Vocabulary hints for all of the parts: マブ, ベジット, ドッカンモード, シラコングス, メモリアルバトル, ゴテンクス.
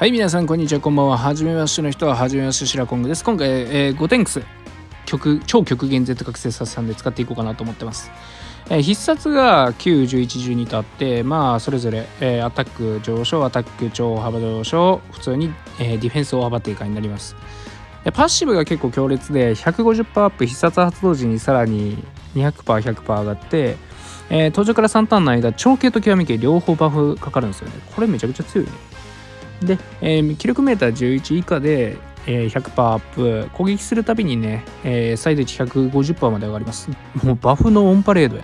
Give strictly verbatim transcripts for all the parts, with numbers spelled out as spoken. はい、皆さんこんにちは、こんばんは。はじめましての人ははじめまして、シラコングです。今回、えー、ゴテンクス曲超極限 Z 覚醒させたんで使っていこうかなと思ってます。えー、必殺がきゅう、じゅういち、じゅうにとあって、まあそれぞれ、えー、アタック上昇、アタック超幅上昇、普通に、えー、ディフェンス大幅低下になります。でパッシブが結構強烈で ひゃくごじゅうパーセント アップ、必殺発動時にさらに にひゃくパーセント、ひゃくパーセント 上がって、えー、登場からさんターンの間、長系と極み系両方バフかかるんですよね。これめちゃくちゃ強いね。で、えー、気力メーターじゅういち以下で、えー、ひゃくパーセント アップ、攻撃するたびにね、えー、最大値 ひゃくごじゅうパーセント まで上がります。もうバフのオンパレードや。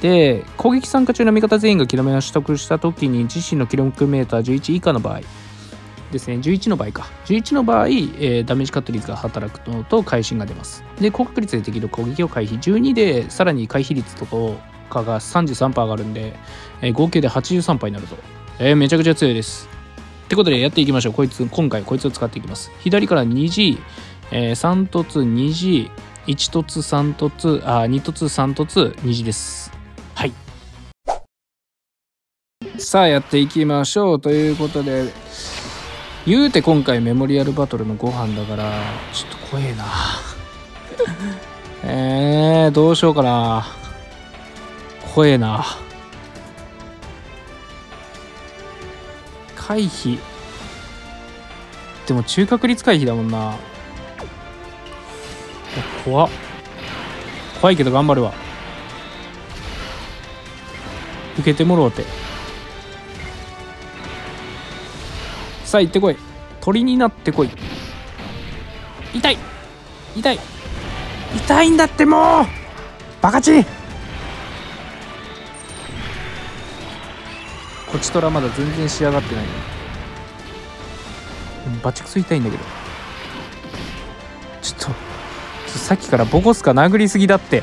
で、攻撃参加中の味方全員が気力メーター取得した時に自身の気力メーターじゅういち以下の場合ですね、じゅういちの場合か、じゅういちの場合、えー、ダメージカット率が働くのと会心が出ます。で、高確率で適度攻撃を回避、じゅうにでさらに回避率とかが さんじゅうさんパーセント 上がるんで、えー、合計で はちじゅうさんパーセント になると、えー、めちゃくちゃ強いです。ってことでやっていきましょう。こいつ今回こいつを使っていきます。左から にジー、えー、さん凸 にジー、いち凸、さん凸、あに凸、さん凸、にジーです。はい、さあやっていきましょう。ということで言うて今回メモリアルバトルのご飯だからちょっと怖えな。えー、どうしようかな。怖えな。回避でも中確率回避だもんな。怖っ、怖いけど頑張るわ。受けてもろうて。さあ行ってこい、鳥になってこい。痛い痛い痛いんだって。もうバカチン、こちとらまだ全然仕上がってない。バチクソ痛いんだけど、ちょっと、ちょっとさっきからボコスカ殴りすぎだって。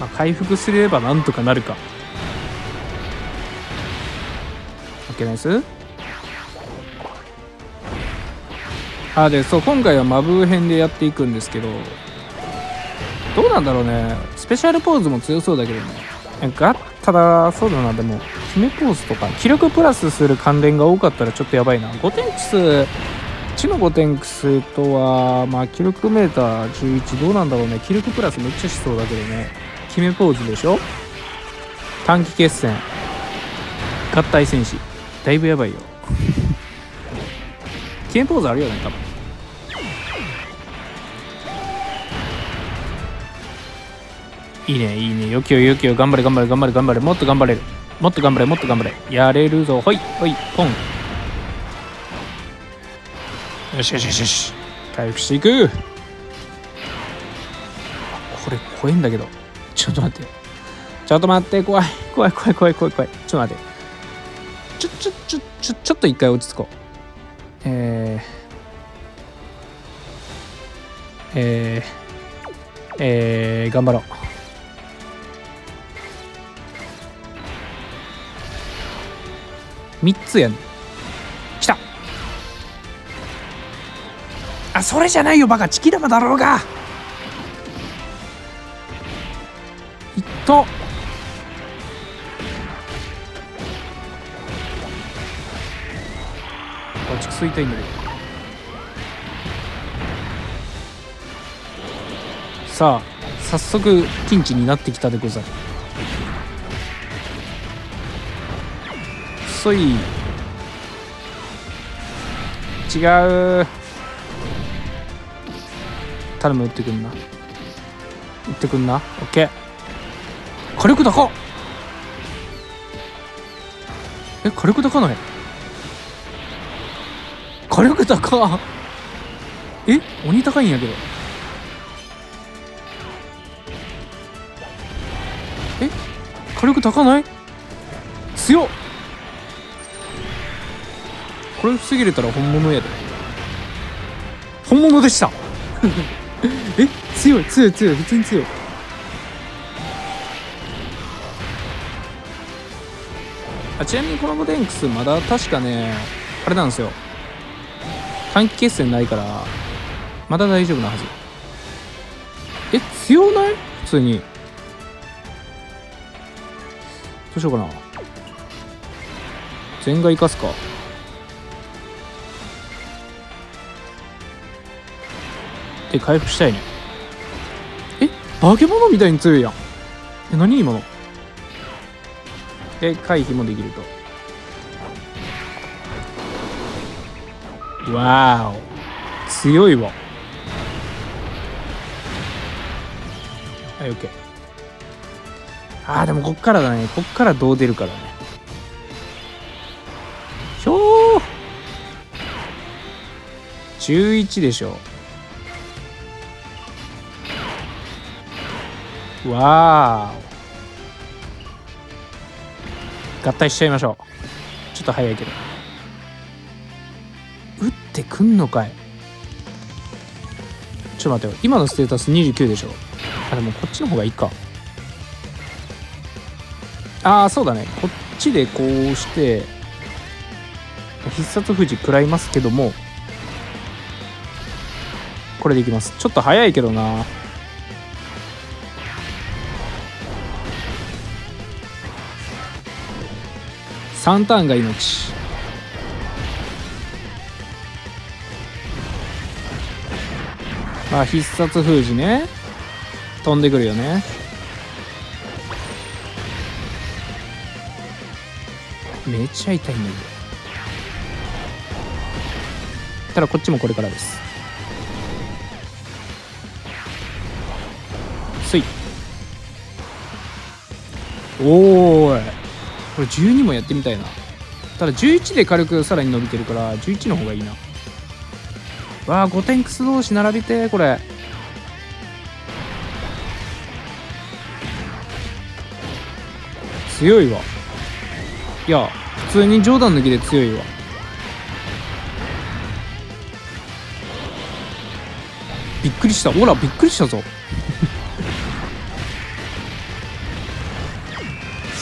まあ、回復すればなんとかなるか。ナイス。あ、で、そう、今回はマブ編でやっていくんですけど、どうなんだろうね。スペシャルポーズも強そうだけどね。なんかただそうだな。でも決めポーズとか気力プラスする関連が多かったらちょっとやばいな。ゴテンクス、地のゴテンクスとはまあ気力メーターじゅういち、どうなんだろうね。気力プラスめっちゃしそうだけどね。決めポーズでしょ、短期決戦、合体戦士、だいぶやばいよ。危険ポーズあるよね多分。いいねいいね、よきよよきよ、頑張れ頑張れ頑張れ頑張れ、もっと頑張れる、もっと頑張れ、もっと頑張れ、やれるぞ。ほいほいポン、よしよしよしよし、回復していく。これ怖いんだけど、ちょっと待ってちょっと待って、怖い怖い怖い怖い怖い怖い、ちょっと待って、ちょちょちょちょちょっと一回落ち着こう。えー、えー、えー、頑張ろう。みっつやん、ね、きた。あ、それじゃないよバカ、チキ玉だろうが。いっとちくそ痛いんだけど。さあ早速ピンチになってきたでござる。そい、違う、頼む、打ってくんな打ってくんな。オッケー、火力高っ、え、火力高ない、火力高っ、え、鬼高いんやけど、え、火力高ない、強っ、これ防げれたら本物やで。本物でした。え、強い強い強い、普通に強い。あ、ちなみにこのゴテンクスまだ確かね、あれなんですよ、短期決戦ないからまだ大丈夫なはず。え、強ない、普通に。どうしようかな。全外生かすか。で回復したいね。え、化け物みたいに強いやん。え、何今の。で回避もできると。わーお、強いわ。はい、オッケー。あーでもこっからだね。こっからどう出るかだね。ひょー、じゅういちでしょ。わー、合体しちゃいましょう。ちょっと早いけど打ってくんのかい。ちょっと待ってよ、今のステータスにじゅうきゅうでしょ。あ、でもこっちの方がいいか。ああそうだね、こっちでこうして必殺富士食らいますけども、これでいきます。ちょっと早いけどな。さんターンが命。まあ必殺封じね、飛んでくるよね。めっちゃ痛いんだけど。ただこっちもこれからです。スイッ、おーい、これじゅうにもやってみたいな。ただじゅういちで軽くさらに伸びてるからじゅういちの方がいいな。わあ、ゴテンクス同士並べて、これ強いわ。いや普通に冗談抜きで強いわ。びっくりした。ほらびっくりしたぞ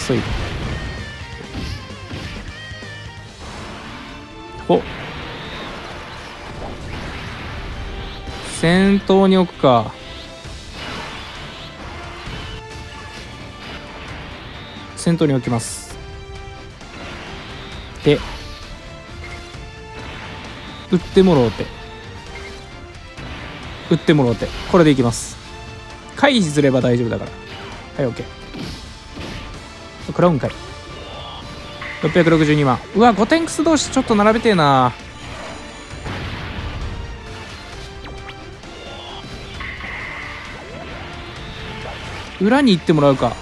そういう、お、先頭に置くか。先頭に置きます。で打ってもろうて、打ってもろうて、これでいきます。回避すれば大丈夫だから。はい、 OK。 食らうんかい。ろっぴゃくろくじゅうにまん。うわ、ゴテンクス同士ちょっと並べてえな。裏に行ってもらうか。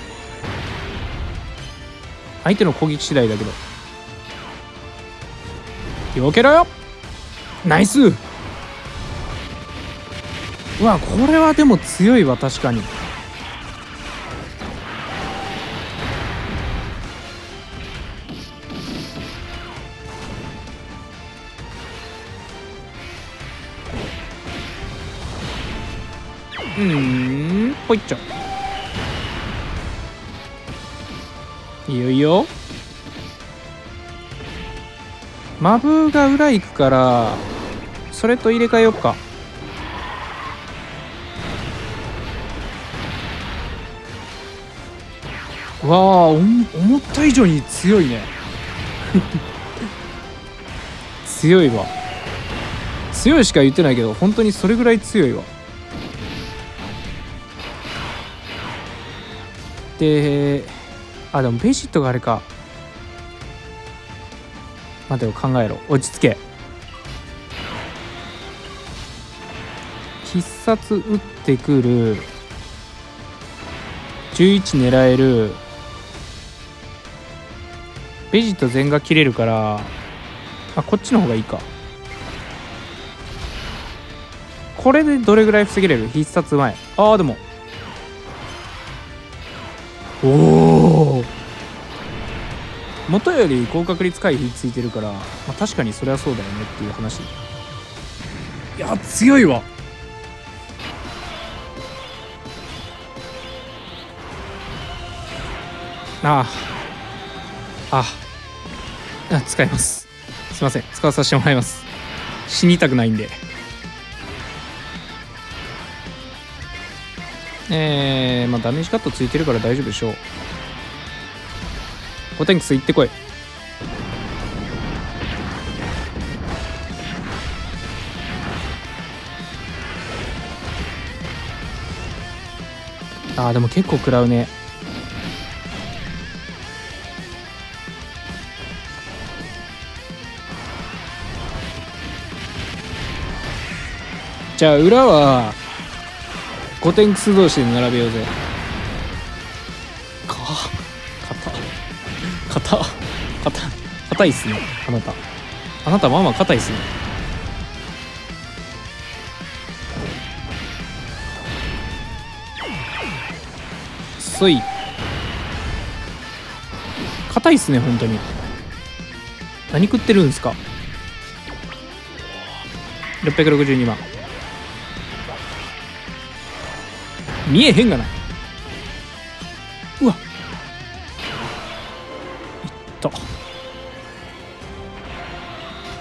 相手の攻撃次第だけど。避けろよ、ナイス。うわ、これはでも強いわ、確かに。うーん、ぽいっちょ。いよいよマブが裏行くから、それと入れ替えよっか。わあ、思った以上に強いね強いわ。強いしか言ってないけど本当にそれぐらい強いわ。で、あ、でもベジットがあれか。待てよ、考えろ、落ち着け。必殺打ってくる、じゅういち狙える。ベジット全が切れるから、あ、こっちの方がいいか。これでどれぐらい防げれる？必殺前。ああでも、おお、元より高確率回避ついてるから、まあ、確かにそれはそうだよねっていう話。いや強いわ。ああ、ああ、使います。すいません、使わさせてもらいます。死にたくないんで。えー、まあダメージカットついてるから大丈夫でしょう。ゴテンクス行ってこい。あーでも結構食らうね。じゃあ裏はゴテンクス同士で並べようぜ。か硬硬硬硬いっすね。あなたあなたまあまあ硬いっすね。そい硬いっすね本当に。何食ってるんすか。ろっぴゃくろくじゅうにまん見えへんがな。うわっいった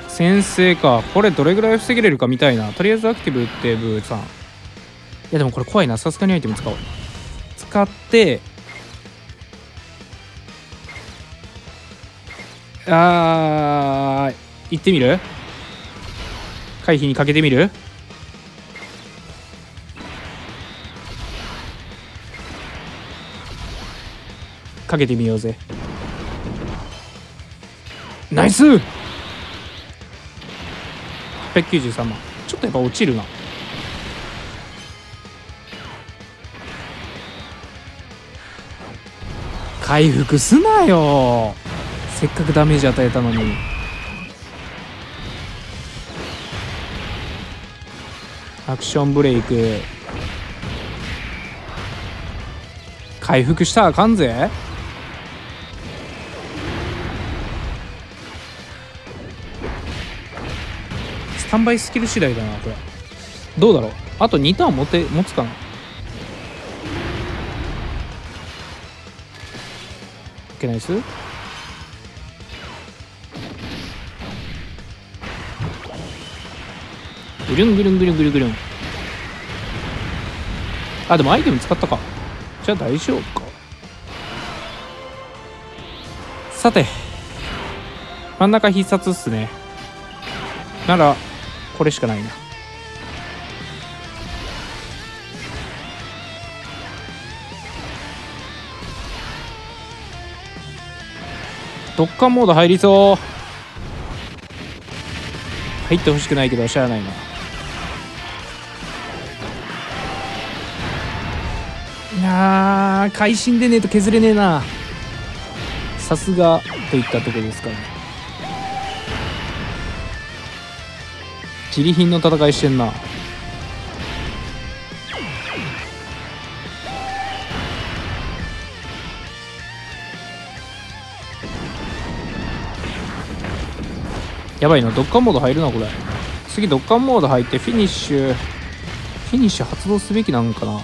先生か。これどれぐらい防げれるかみたいな。とりあえずアクティブ打ってブーさん。いやでもこれ怖いな。さすがにアイテム使おう。使ってあー行ってみる。回避にかけてみる。かけてみようぜ。ナイス !はっぴゃくきゅうじゅうさんまん。ちょっとやっぱ落ちるな。回復すなよ。せっかくダメージ与えたのに。アクションブレイク。回復したらあかんぜ。スタンバイスキル次第だなこれ。どうだろう。あとにターン持て持つかな。オッケーナイス。ぐるんぐるんぐるんぐるんぐるん。あでもアイテム使ったか。じゃあ大丈夫か。さて真ん中必殺っすね。ならこれしかないな。ドッカンモード入りそう。入ってほしくないけどしゃあないな。いやー会心でねえと削れねえな。さすがといったとこですかね。自利品の戦いしてんな。やばいな。ドッカンモード入るなこれ。次ドッカンモード入ってフィニッシュフィニッシュ発動すべきなんかな。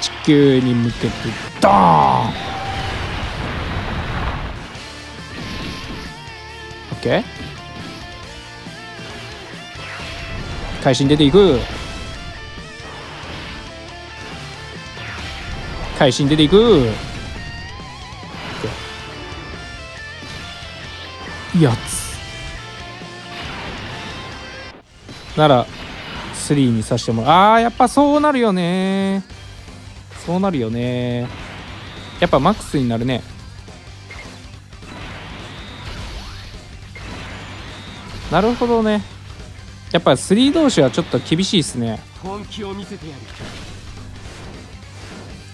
地球に向けてドーン。 OK 会心出ていく。会心出ていく。 OK いいやつならスリーにさしてもらう。あーやっぱそうなるよね。そうなるよね。やっぱマックスになるね。なるほどね。やっぱスリー同士はちょっと厳しいっすね。本気を見せてやる。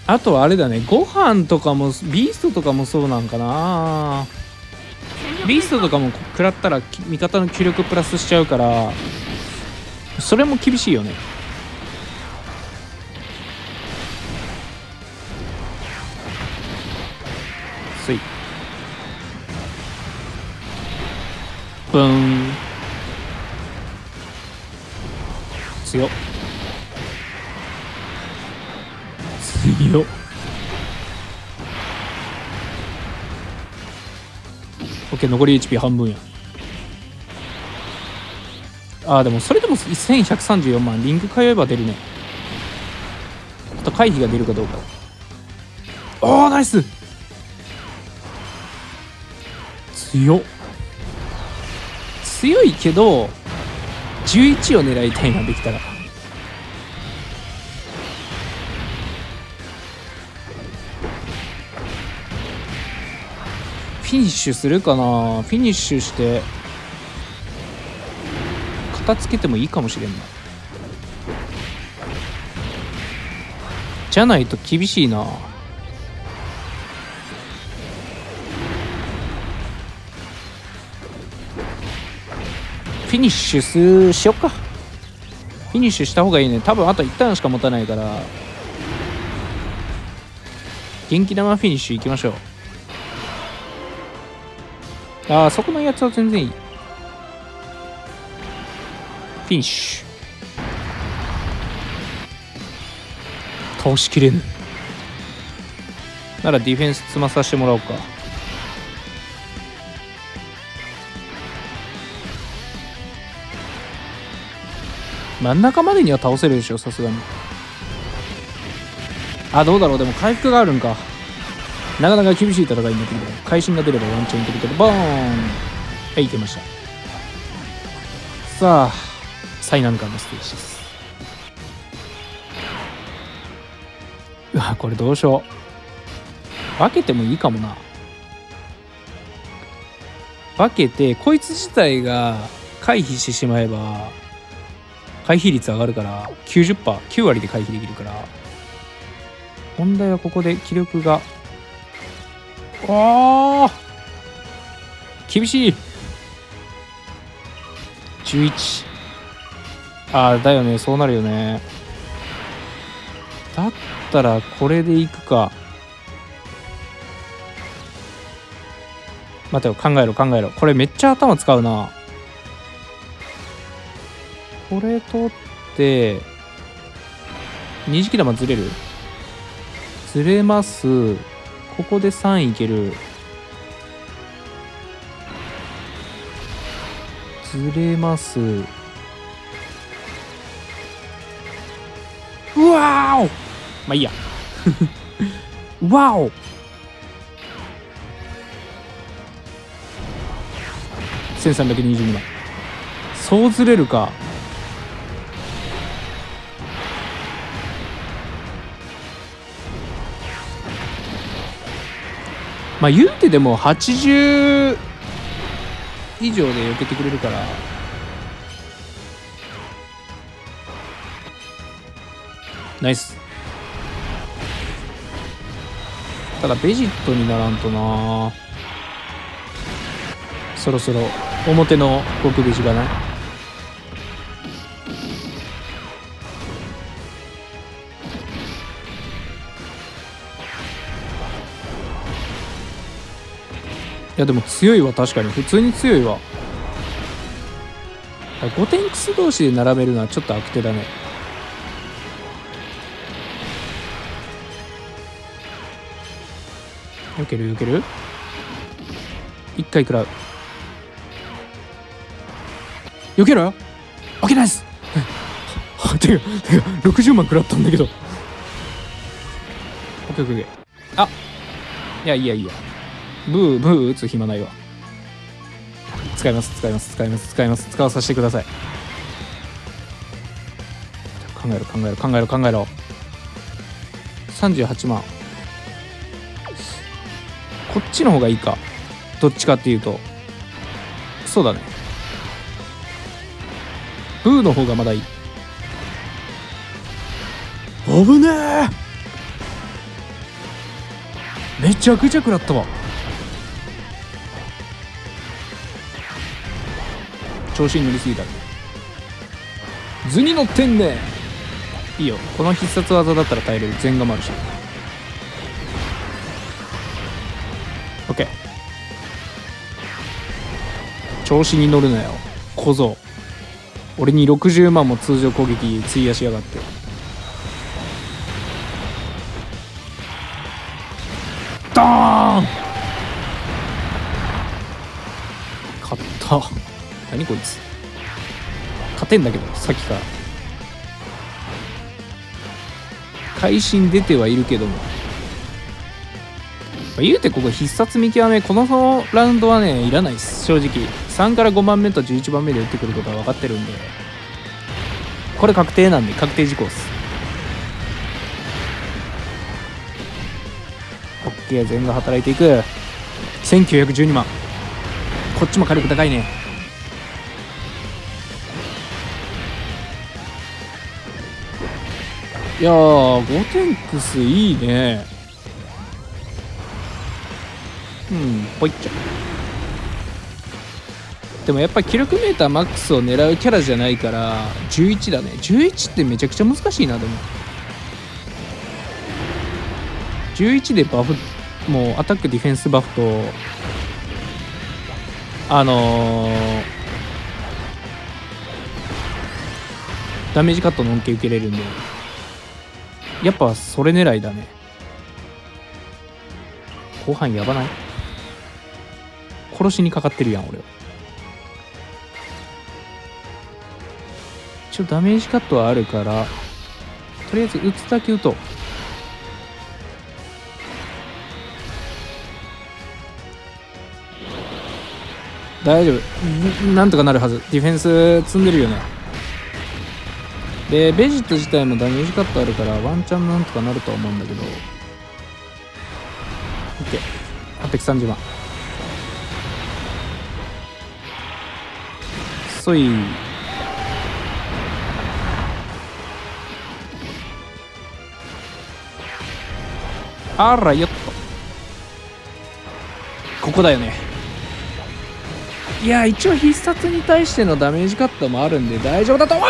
あとはあれだね。ご飯とかもビーストとかもそうなんかな。ビーストとかも食らったら味方の気力プラスしちゃうからそれも厳しいよね。ブーン強っ強っ。オッケー残り エイチピー 半分や。あーでもそれでもせんひゃくさんじゅうよんまん。リンク通えば出るね。あと回避が出るかどうか。おーナイス強っ強いけどじゅういちを狙いたいな、できたら。フィニッシュするかな。フィニッシュして片付けてもいいかもしれんな。じゃないと厳しいな。フィニッシュしよっか。フィニッシュした方がいいね。多分あといちターンしか持たないから、元気玉フィニッシュいきましょう。ああ、そこのやつは全然いい。フィニッシュ倒しきれぬならディフェンス詰まさせてもらおうか。真ん中までには倒せるでしょ、さすがに。あ、どうだろう。でも回復があるんか。なかなか厳しい戦いになってくる。会心が出ればワンチャンいけるけど、ボーン。はい、いけました。さあ、最難関のステージです。うわ、これどうしよう。分けてもいいかもな。分けてこいつ自体が回避してしまえば回避率上がるから きゅうじゅっパーセント、きゅう割で回避できるから。問題はここで気力が、あー厳しい。じゅういち。ああ、だよね、そうなるよね。だったらこれでいくか。待てよ、考えろ考えろ。これめっちゃ頭使うな。これ取って虹木玉ずれる、ずれます。ここでさんいける、ずれます。うわお、まあいいやわお、せんさんびゃくにじゅうにまん。そうずれるか。まあ言うてでもはちじゅう以上で避けてくれるから、ナイス。ただベジットにならんとな。そろそろ表の極ベジがない。いやでも強いわ、確かに。普通に強いわ。ゴテンクス同士で並べるのはちょっと悪手だね。よけるよける。一回食らう。よけろよ。オッケーナイス。ていうてかろくじゅうまん食らったんだけど。オッケーオッケー。あ、いやいやいや。ブーブー打つ暇ないわ。使います使います使います使います。使わさせてください。考えろ考えろ考えろ考えろ。さんじゅうはちまん。こっちの方がいいか、どっちかっていうと。そうだね、ブーの方がまだいい。危ねえ、めちゃくちゃ食らったわ。調子に乗りすぎた。図に乗ってんね。いいよ、この必殺技だったら耐えれる。全がもあるし。 OK、 調子に乗るなよ小僧。俺にろくじゅうまんも通常攻撃費やしやがって。ドーン、勝った。何こいつ、勝てんだけど。さっきから会心出てはいるけども、まあ、言うてここ必殺見極め、このラウンドはねいらないっす、正直。さんからごばんめとじゅういちばんめで打ってくることは分かってるんで、これ確定なんで確定事項っす。 OK、 全部働いていく。せんきゅうひゃくじゅうにまん、こっちも火力高いね。いやー、ゴテンクスいいね。うん、ぽいっちゃ。でもやっぱ気力メーターマックスを狙うキャラじゃないからじゅういちだね。じゅういちってめちゃくちゃ難しいな。でもじゅういちでバフ、もうアタックディフェンスバフとあのー、ダメージカットの恩恵受けれるんで、やっぱそれ狙いだね。後半やばない？殺しにかかってるやん俺は。一応ダメージカットはあるからとりあえず打つだけ打とう。大丈夫、なんとかなるはず。ディフェンス積んでるよね。でベジット自体もダメージカットあるからワンチャンなんとかなるとは思うんだけど。 オーケーはっぴゃくさんじゅうまん、そい。あらよっと、ここだよね。いや一応必殺に対してのダメージカットもあるんで大丈夫だと思う。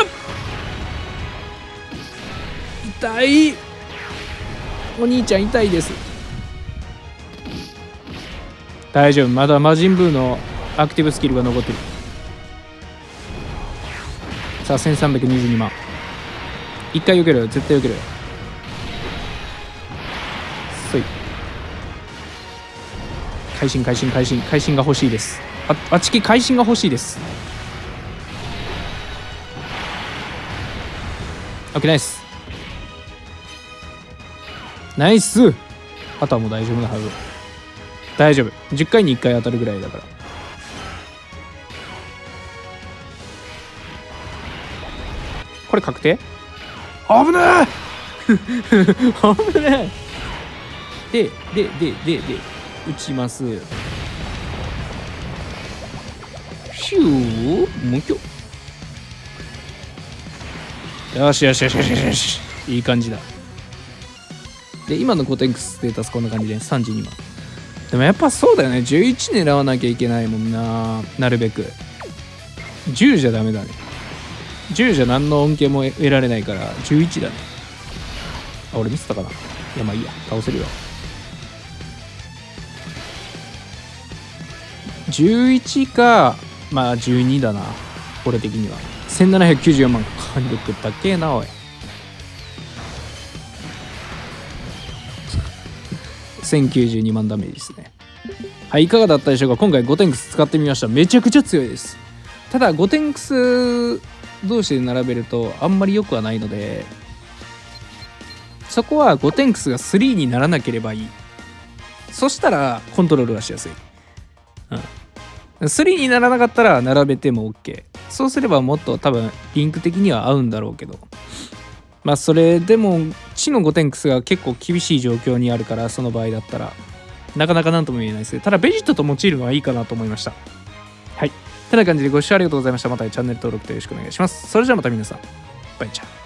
痛い、お兄ちゃん痛いです。大丈夫、まだ魔人ブーのアクティブスキルが残ってる。さあせんさんびゃくにじゅうにまん、いっかい避ける、絶対避ける。そい、会心会心会心会心が欲しいです。ああちき会心が欲しいです。 OK、 ナイスナイス。あとはもう大丈夫なはず。大丈夫、じゅっかいにいっかい当たるぐらいだから。これ確定。危ねえ危ねえ。ででででで打ちます。ヒュー、無許。よしよしよしよしよし、いい感じだ。で今のゴテンクスステータスこんな感じでさんじゅうにまん。でもやっぱそうだよね、じゅういち狙わなきゃいけないもんな。なるべくじゅうじゃダメだね。じゅうじゃ何の恩恵も得られないからじゅういちだね。あ、俺ミスったかな。いやまあいいや、倒せるよ。じゅういちか、まあじゅうにだな俺的には。せんななひゃくきゅうじゅうよんまん、火力だけなおい。せんきゅうじゅうにまんダメージですね。はい、いかがだったでしょうか。今回ゴテンクス使ってみました。めちゃくちゃ強いです。ただゴテンクス同士で並べるとあんまり良くはないので、そこはゴテンクスがスリーにならなければいい。そしたらコントロールがしやすい。うん、スリーにならなかったら並べても OK。 そうすればもっと多分リンク的には合うんだろうけど、まあそれでも地のゴテンクスが結構厳しい状況にあるから、その場合だったらなかなか何とも言えないですね。ただベジットと用いるのはいいかなと思いました。はい、てな感じでご視聴ありがとうございました。またチャンネル登録とよろしくお願いします。それじゃあまた皆さん、バイチャー。